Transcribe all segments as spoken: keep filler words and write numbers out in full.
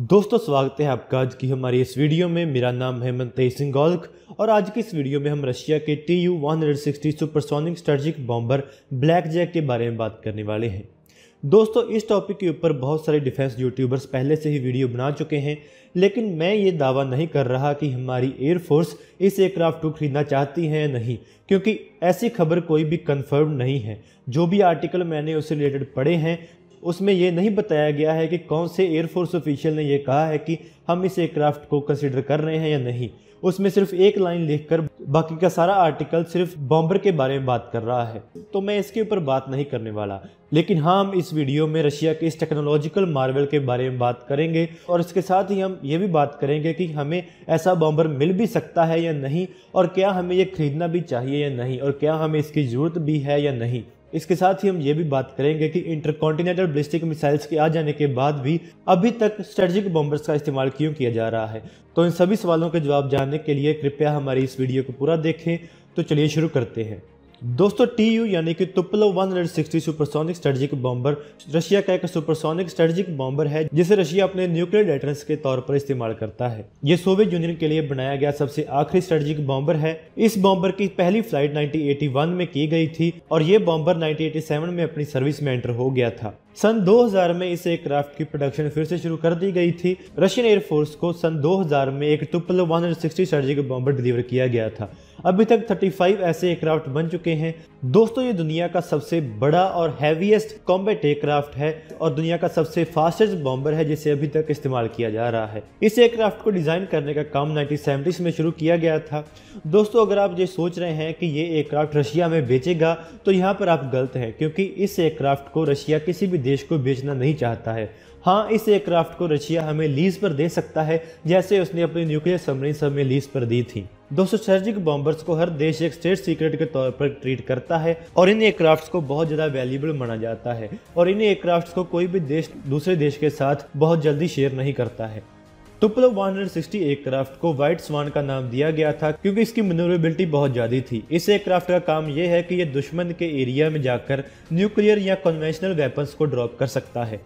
दोस्तों स्वागत है आपका आज की हमारी इस वीडियो में। मेरा नाम हेमंत तेज सिंह गोल्क और आज की इस वीडियो में हम रशिया के T U one sixty supersonic strategic bomber black Jack के बारे में बात करने वाले हैं। दोस्तों इस टॉपिक के ऊपर बहुत सारे डिफेंस यूट्यूबर्स पहले से ही वीडियो बना चुके हैं, लेकिन मैं ये दावा नहीं कर रहा कि हमारी एयरफोर्स इस एयरक्राफ्ट को खरीदना चाहती है या नहीं, क्योंकि ऐसी खबर कोई भी कन्फर्म नहीं है। जो भी आर्टिकल मैंने उससे रिलेटेड पढ़े हैं उसमें यह नहीं बताया गया है कि कौन से एयरफोर्स ऑफिशियल ने यह कहा है कि हम इस एयरक्राफ्ट को कंसिडर कर रहे हैं या नहीं। उसमें सिर्फ एक लाइन लिखकर बाकी का सारा आर्टिकल सिर्फ बॉम्बर के बारे में बात कर रहा है, तो मैं इसके ऊपर बात नहीं करने वाला। लेकिन हाँ, हम इस वीडियो में रशिया के इस टेक्नोलॉजिकल मार्वल के बारे में बात करेंगे और इसके साथ ही हम ये भी बात करेंगे कि हमें ऐसा बॉम्बर मिल भी सकता है या नहीं, और क्या हमें यह खरीदना भी चाहिए या नहीं, और क्या हमें इसकी ज़रूरत भी है या नहीं। इसके साथ ही हम ये भी बात करेंगे कि इंटरकॉन्टिनेंटल बैलिस्टिक मिसाइल्स के आ जाने के बाद भी अभी तक स्ट्रेटजिक बॉम्बर्स का इस्तेमाल क्यों किया जा रहा है। तो इन सभी सवालों के जवाब जानने के लिए कृपया हमारी इस वीडियो को पूरा देखें। तो चलिए शुरू करते हैं। दोस्तों टी यू यानी कि Tupolev one sixty supersonic strategic bomber Russia का एक सुपरसोनिक स्ट्रेटजिक बॉम्बर है, जिसे रशिया अपने न्यूक्लियर डेटरेंस के तौर पर इस्तेमाल करता है। ये सोवियत यूनियन के लिए बनाया गया सबसे आखिरी स्ट्रेटजिक बॉम्बर है। इस बॉम्बर की पहली फ्लाइट नाइनटीन एटी वन में की गई थी और ये बॉम्बर नाइनटीन एटी सेवन में अपनी सर्विस में एंटर हो गया था। सन दो हज़ार में इस एयरक्राफ्ट की प्रोडक्शन फिर से शुरू कर दी गई थी। रशियन एयरफोर्स को सन दो हज़ार में एक Tupolev one sixty surgical bomber deliver किया गया था। अभी तक पैंतीस ऐसे एयरक्राफ्ट बन चुके हैं। दोस्तों ये दुनिया का सबसे बड़ा और हैवीएस्ट कॉम्बैट एयरक्राफ्ट है और दुनिया का सबसे फास्टेस्ट बॉम्बर है जिसे अभी तक इस्तेमाल किया जा रहा है। इस एयरक्राफ्ट को डिजाइन करने का काम नाइनटीन सेवेंटीज में शुरू किया गया था। दोस्तों अगर आप ये सोच रहे हैं कि ये एयरक्राफ्ट रशिया में बेचेगा तो यहाँ पर आप गलत हैं, क्योंकि इस एयरक्राफ्ट को रशिया किसी भी देश को बेचना नहीं चाहता है। हाँ, इस एयरक्राफ्ट को रशिया हमें लीज पर दे सकता है, जैसे उसने अपनी न्यूक्लियर सबमरीन हमें लीज पर दी थी। दोस्तों स्ट्रेटजिक बॉम्बर्स को हर देश एक स्टेट सीक्रेट के तौर पर ट्रीट करता है और इन एयरक्राफ्ट्स को बहुत ज़्यादा वैल्यूएबल माना जाता है और इन एयरक्राफ्ट्स को कोई भी देश दूसरे देश के साथ बहुत जल्दी शेयर नहीं करता है। तुपोलेव वन सिक्सटी एयरक्राफ्ट को व्हाइट स्वान का नाम दिया गया था क्योंकि इसकी मैन्यूरेबिलिटी बहुत ज़्यादा थी। इस एयरक्राफ्ट का काम यह है कि यह दुश्मन के एरिया में जाकर न्यूक्लियर या कन्वेंशनल वेपन्स को ड्रॉप कर सकता है।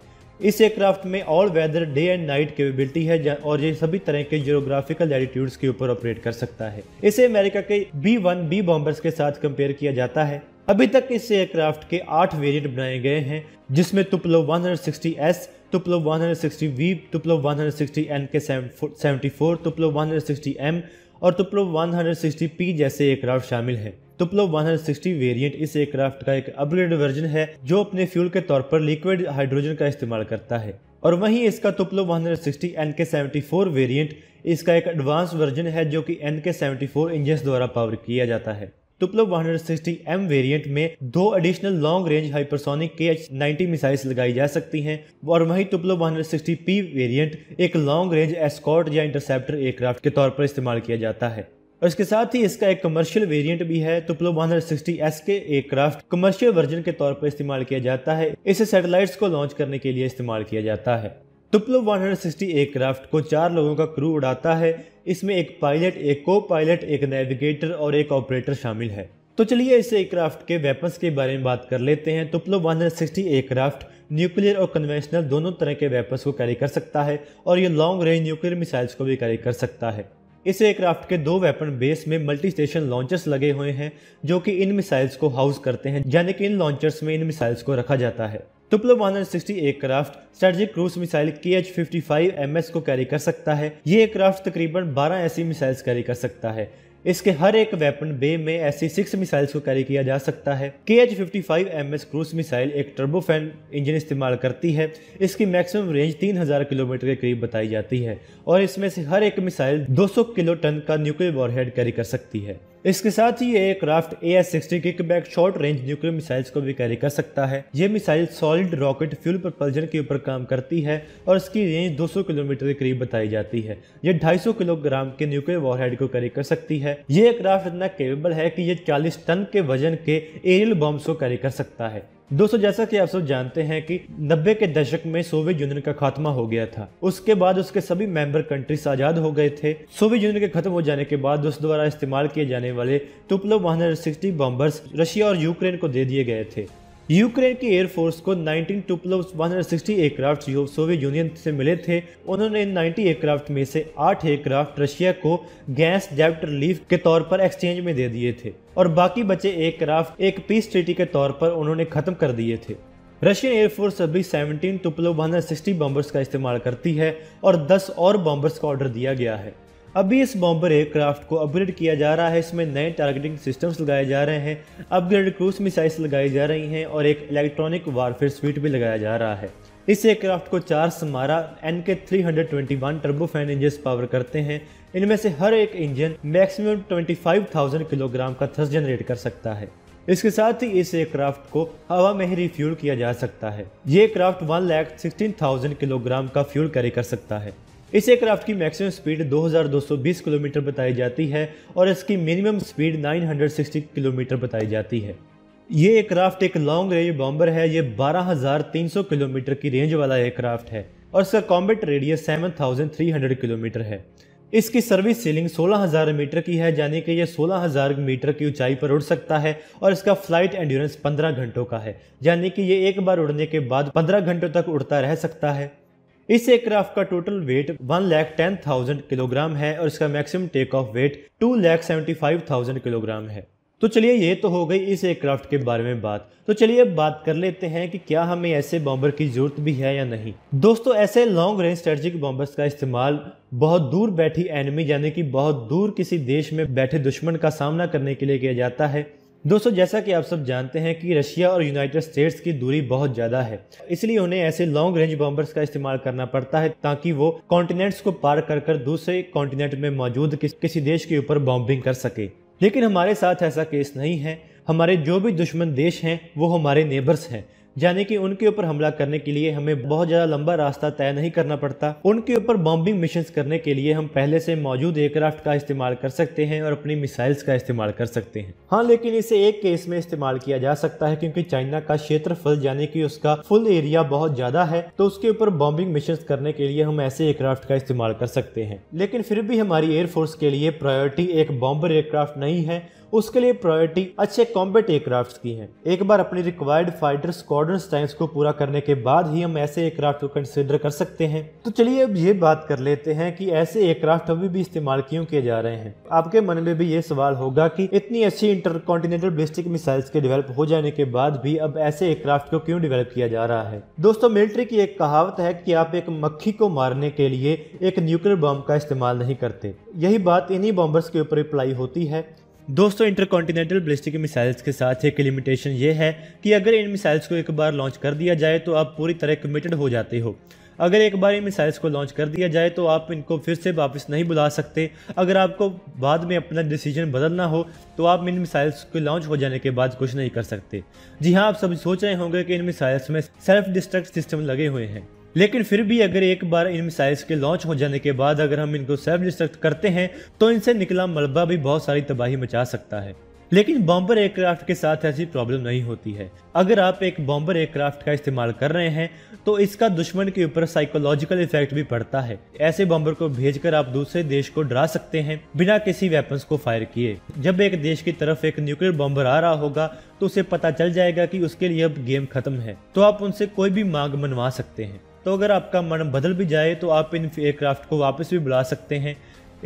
इस एयरक्राफ्ट में all weather day and night capability है और ये सभी तरह के जियोग्राफिकल एटीट्यूड्स के ऊपर ऑपरेट कर सकता है। इसे अमेरिका के बी वन बी बॉम्बर्स के साथ कंपेयर किया जाता है। अभी तक इस एयरक्राफ्ट के आठ वेरिएंट बनाए गए हैं, जिसमें Tupolev one sixty S, Tupolev one sixty V, Tupolev one sixty N K seventy four, Tupolev one sixty M और तुपोलेव वन सिक्सटी पी जैसे एयरक्राफ्ट शामिल हैं। तुपोलेव वन सिक्सटी वेरिएंट इस एयरक्राफ्ट का एक अपग्रेडेड वर्जन है जो अपने फ्यूल के तौर पर लिक्विड हाइड्रोजन का इस्तेमाल करता है, और वहीं इसका Tupolev one sixty N K seventy four variant इसका एक एडवांस वर्जन है जो कि N K seventy four engine द्वारा पावर किया जाता है। Tupolev one sixty M variant में दो additional long range hypersonic K H ninety missiles लगाई जा सकती हैं, और वहीं Tupolev one sixty P variant एक लॉन्ग रेंज एस्कॉर्ट या इंटरसेप्टर एयरक्राफ्ट के तौर पर इस्तेमाल किया जाता है। और इसके साथ ही इसका एक कमर्शियल वेरिएंट भी है। तुपोलेव वन सिक्सटी एस के एयरक्राफ्ट कमर्शियल वर्जन के तौर पर इस्तेमाल किया जाता है। इसे सैटेलाइट्स को लॉन्च करने के लिए इस्तेमाल किया जाता है। तुपोलेव वन सिक्सटी एयरक्राफ्ट को चार लोगों का क्रू उड़ाता है। इसमें एक पायलट, एक को पायलट, एक नेविगेटर और एक ऑपरेटर शामिल है। तो चलिए इस एयरक्राफ्ट के वेपन्स के बारे में बात कर लेते हैं। Tupolev one sixty aircraft nuclear और कन्वेंशनल दोनों तरह के वेपन्स को कैरी कर सकता है और ये लॉन्ग रेंज न्यूक्लियर मिसाइल्स को भी कैरी कर सकता है। इस एयरक्राफ्ट के दो वेपन बेस में मल्टी स्टेशन लॉन्चर्स लगे हुए हैं जो कि इन मिसाइल्स को हाउस करते हैं, यानी कि इन लॉन्चर्स में इन मिसाइल्स को रखा जाता है। Tupolev one sixty aircraft strategic cruise missile K H fifty five M S को कैरी कर सकता है। ये एयरक्राफ्ट तकरीबन बारह ऐसी मिसाइल्स कैरी कर सकता है। इसके हर एक वेपन बे में ऐसी सिक्स मिसाइल्स को कैरी किया जा सकता है। K H fifty five M S cruise missile एक टर्बोफैन इंजन इस्तेमाल करती है। इसकी मैक्सिमम रेंज तीन हज़ार किलोमीटर के करीब बताई जाती है और इसमें से हर एक मिसाइल दो सौ किलो टन का न्यूक्लियर वॉरहेड कैरी कर सकती है। इसके साथ ही ये aircraft A S sixteen kickback short range nuclear missiles को भी कैरी कर सकता है। ये missile solid rocket fuel propulsion के ऊपर काम करती है और इसकी रेंज दो सौ किलोमीटर के करीब बताई जाती है। ये दो सौ पचास किलोग्राम के न्यूक्लियर वॉरहेड को कैरी कर सकती है। ये एयरक्राफ्ट इतना कैपेबल है कि ये चालीस टन के वजन के एरियल बॉम्ब्स को कैरी कर सकता है। दोस्तों जैसा कि आप सब जानते हैं कि नब्बे के दशक में सोवियत यूनियन का खात्मा हो गया था। उसके बाद उसके सभी मेंबर कंट्रीज आजाद हो गए थे। सोवियत यूनियन के खत्म हो जाने के बाद उस द्वारा इस्तेमाल किए जाने वाले Tupolev one sixty bombers Russia और यूक्रेन को दे दिए गए थे। यूक्रेन की एयरफोर्स को उन्नीस तुपोलेव वन सिक्सटी एयरक्राफ्ट जो सोवियत यूनियन से मिले थे, उन्होंने इन नब्बे एयरक्राफ्ट में से आठ एयरक्राफ्ट रशिया को गैस डेब्ट रिलीफ के तौर पर एक्सचेंज में दे दिए थे और बाकी बचे एयरक्राफ्ट एक पीस ट्रीटी के तौर पर उन्होंने खत्म कर दिए थे। रशियन एयरफोर्स अभी सत्रह तुपोलेव वन सिक्सटी बॉम्बर्स का इस्तेमाल करती है और दस और बॉम्बर्स का ऑर्डर दिया गया है। अभी इस बॉम्बर एयरक्राफ्ट को अपग्रेड किया जा रहा है। इसमें नए टारगेटिंग सिस्टम्स लगाए जा रहे हैं, अपग्रेड क्रूज मिसाइल्स लगाई जा रही हैं और एक इलेक्ट्रॉनिक वारफेयर स्वीट भी लगाया जा रहा है। इस एयरक्राफ्ट को चार Samara N K three twenty one turbofan engine power करते हैं। इनमें से हर एक इंजन मैक्सिमम पच्चीस हज़ार किलोग्राम का थ्रस्ट जनरेट कर सकता है। इसके साथ ही इस एयरक्राफ्ट को हवा में ही रिफ्यूल किया जा सकता है। ये aircraft one lakh sixteen thousand kilogram का फ्यूल कैरी कर सकता है। इस एयरक्राफ्ट की मैक्सिमम स्पीड दो हज़ार दो सौ बीस किलोमीटर बताई जाती है और इसकी मिनिमम स्पीड नौ सौ साठ किलोमीटर बताई जाती है। ये एयरक्राफ्ट एक लॉन्ग रेंज बॉम्बर है। ये बारह हज़ार तीन सौ किलोमीटर की रेंज वाला एयरक्राफ्ट है और इसका कॉम्बैट रेडियस सात हज़ार तीन सौ किलोमीटर है। इसकी सर्विस सीलिंग सोलह हज़ार मीटर की है, यानी कि यह सोलह हज़ार मीटर की ऊंचाई पर उड़ सकता है और इसका फ्लाइट एंड्योरेंस पंद्रह घंटों का है, यानी कि ये एक बार उड़ने के बाद पंद्रह घंटों तक उड़ता रह सकता है। इस एयरक्राफ्ट का total weight one lakh ten thousand kilogram है और इसका maximum take off weight two lakh seventy five thousand kilogram है। तो चलिए ये तो हो गई इस एयरक्राफ्ट के बारे में बात। तो चलिए अब बात कर लेते हैं कि क्या हमें ऐसे बॉम्बर की जरूरत भी है या नहीं। दोस्तों ऐसे लॉन्ग रेंज स्ट्रेटेजिक बॉम्बर्स का इस्तेमाल बहुत दूर बैठी एनिमी यानी कि बहुत दूर किसी देश में बैठे दुश्मन का सामना करने के लिए किया जाता है। दोस्तों जैसा कि आप सब जानते हैं कि रशिया और यूनाइटेड स्टेट्स की दूरी बहुत ज़्यादा है, इसलिए उन्हें ऐसे लॉन्ग रेंज बॉम्बर्स का इस्तेमाल करना पड़ता है ताकि वो कॉन्टिनेंट्स को पार कर कर दूसरे कॉन्टिनेंट में मौजूद किस, किसी देश के ऊपर बॉम्बिंग कर सके। लेकिन हमारे साथ ऐसा केस नहीं है। हमारे जो भी दुश्मन देश हैं वो हमारे नेबर्स हैं, यानी कि उनके ऊपर हमला करने के लिए हमें बहुत ज़्यादा लंबा रास्ता तय नहीं करना पड़ता। उनके ऊपर बॉम्बिंग मिशंस करने के लिए हम पहले से मौजूद एयरक्राफ्ट का इस्तेमाल कर सकते हैं और अपनी मिसाइल्स का इस्तेमाल कर सकते हैं। हाँ, लेकिन इसे एक केस में इस्तेमाल किया जा सकता है क्योंकि चाइना का क्षेत्रफल यानी कि उसका फुल एरिया बहुत ज़्यादा है, तो उसके ऊपर बॉम्बिंग मिशंस करने के लिए हम ऐसे एयरक्राफ्ट का इस्तेमाल कर सकते हैं। लेकिन फिर भी हमारी एयरफोर्स के लिए प्रायोरिटी एक बॉम्बर एयरक्राफ्ट नहीं है। उसके लिए प्रायोरिटी अच्छे कॉम्बैट एयरक्राफ्ट की है। एक बार अपनी रिक्वायर्ड फाइटर स्क्वाड्रन स्ट्रेंथ को पूरा करने के बाद ही हम ऐसे एयरक्राफ्ट को कंसीडर कर सकते हैं। तो चलिए अब ये बात कर लेते हैं कि ऐसे एयरक्राफ्ट अभी भी इस्तेमाल क्यों किए जा रहे हैं। आपके मन में भी ये सवाल होगा कि इतनी अच्छी इंटरकॉन्टिनेंटल बैलिस्टिक मिसाइल्स के डेवलप हो जाने के बाद भी अब ऐसे एयरक्राफ्ट को क्यों डेवलप किया जा रहा है। दोस्तों मिलिट्री की एक कहावत है कि आप एक मक्खी को मारने के लिए एक न्यूक्लियर बॉम्ब का इस्तेमाल नहीं करते। यही बात इन्हीं बॉम्बर्स के ऊपर अप्लाई होती है। दोस्तों इंटरकॉन्टिनेंटल बैलिस्टिक मिसाइल्स के साथ एक लिमिटेशन ये है कि अगर इन मिसाइल्स को एक बार लॉन्च कर दिया जाए तो आप पूरी तरह कमिटेड हो जाते हो। अगर एक बार इन मिसाइल्स को लॉन्च कर दिया जाए तो आप इनको फिर से वापस नहीं बुला सकते। अगर आपको बाद में अपना डिसीजन बदलना हो तो आप इन मिसाइल्स के लॉन्च हो जाने के बाद कुछ नहीं कर सकते। जी हाँ, आप सब सोच रहे होंगे कि इन मिसाइल्स में सेल्फ डिस्ट्रक्ट सिस्टम लगे हुए हैं, लेकिन फिर भी अगर एक बार इन मिसाइल्स के लॉन्च हो जाने के बाद अगर हम इनको सेल्फ डिस्ट्रक्ट करते हैं तो इनसे निकला मलबा भी बहुत सारी तबाही मचा सकता है। लेकिन बॉम्बर एयरक्राफ्ट के साथ ऐसी प्रॉब्लम नहीं होती है। अगर आप एक बॉम्बर एयरक्राफ्ट का इस्तेमाल कर रहे हैं तो इसका दुश्मन के ऊपर साइकोलॉजिकल इफेक्ट भी पड़ता है। ऐसे बॉम्बर को भेजकर आप दूसरे देश को डरा सकते हैं बिना किसी वेपन्स को फायर किए। जब एक देश की तरफ एक न्यूक्लियर बॉम्बर आ रहा होगा तो उसे पता चल जाएगा कि उसके लिए अब गेम खत्म है, तो आप उनसे कोई भी मांग मनवा सकते हैं। तो अगर आपका मन बदल भी जाए तो आप इन एयरक्राफ्ट को वापस भी बुला सकते हैं।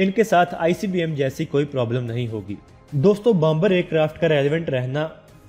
इनके साथ आई सी बी एम जैसी कोई प्रॉब्लम नहीं होगी। दोस्तों बॉम्बर एयरक्राफ्ट का रेलिवेंट रहना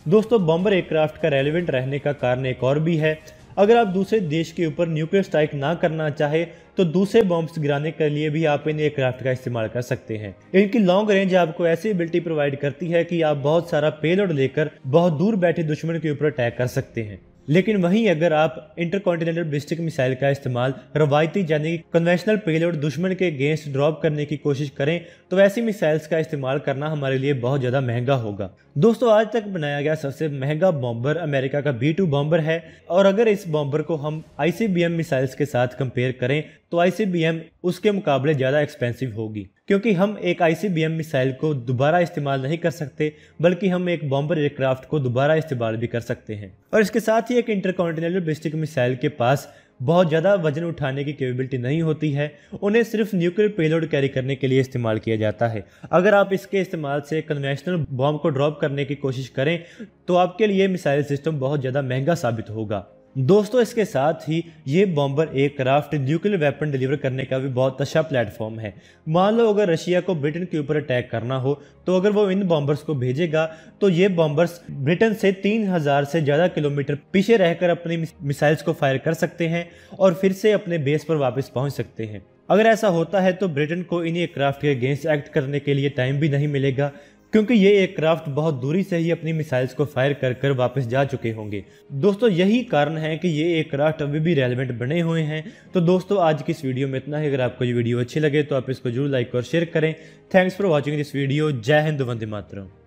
दोस्तों बॉम्बर एयरक्राफ्ट का रेलिवेंट रहने का कारण एक और भी है। अगर आप दूसरे देश के ऊपर न्यूक्लियर स्ट्राइक ना करना चाहे तो दूसरे बॉम्ब्स गिराने के लिए भी आप इन एयरक्राफ्ट का इस्तेमाल कर सकते हैं। इनकी लॉन्ग रेंज आपको ऐसी एबिलिटी प्रोवाइड करती है कि आप बहुत सारा पेलोड लेकर बहुत दूर बैठे दुश्मन के ऊपर अटैक कर सकते हैं। लेकिन वहीं अगर आप इंटरकॉन्टिनेंटल बैलिस्टिक मिसाइल का इस्तेमाल रवायती यानी कन्वेंशनल पेलोड दुश्मन के अगेंस्ट ड्रॉप करने की कोशिश करें तो ऐसी मिसाइल्स का इस्तेमाल करना हमारे लिए बहुत ज़्यादा महंगा होगा। दोस्तों आज तक बनाया गया सबसे महंगा बॉम्बर अमेरिका का बी टू बॉम्बर है और अगर इस बॉम्बर को हम I C B M missiles के साथ कंपेयर करें तो आईसीबीएम उसके मुकाबले ज़्यादा एक्सपेंसिव होगी, क्योंकि हम एक आईसीबीएम मिसाइल को दोबारा इस्तेमाल नहीं कर सकते, बल्कि हम एक बॉम्बर एयरक्राफ्ट को दोबारा इस्तेमाल भी कर सकते हैं। और इसके साथ ही एक इंटरकॉन्टिनेंटल बैलिस्टिक मिसाइल के पास बहुत ज़्यादा वजन उठाने की कैपेबिलिटी नहीं होती है, उन्हें सिर्फ न्यूक्लियर पेलोड कैरी करने के लिए इस्तेमाल किया जाता है। अगर आप इसके इस्तेमाल से कन्वेंशनल बॉम्ब को ड्रॉप करने की कोशिश करें तो आपके लिए मिसाइल सिस्टम बहुत ज़्यादा महंगा साबित होगा। दोस्तों, इसके साथ ही ये bomber aircraft nuclear weapon deliver करने का भी बहुत अच्छा प्लेटफॉर्म है। मान लो अगर रशिया को ब्रिटेन के ऊपर अटैक करना हो तो अगर वो इन बॉम्बर्स को भेजेगा तो ये बॉम्बर्स ब्रिटेन से तीन हज़ार से ज़्यादा किलोमीटर पीछे रहकर अपनी मिसाइल्स को फायर कर सकते हैं और फिर से अपने बेस पर वापस पहुँच सकते हैं। अगर ऐसा होता है तो ब्रिटेन को इन एयरक्राफ्ट के अगेंस्ट एक्ट करने के लिए टाइम भी नहीं मिलेगा, क्योंकि ये एयरक्राफ्ट बहुत दूरी से ही अपनी मिसाइल्स को फायर कर कर वापस जा चुके होंगे। दोस्तों, यही कारण है कि ये एयरक्राफ्ट अभी भी रेलेवेंट बने हुए हैं। तो दोस्तों, आज की इस वीडियो में इतना ही। अगर आपको ये वीडियो अच्छी लगे तो आप इसको जरूर लाइक और शेयर करें। Thanks for watching this video. जय हिंद, वंदे मातरम।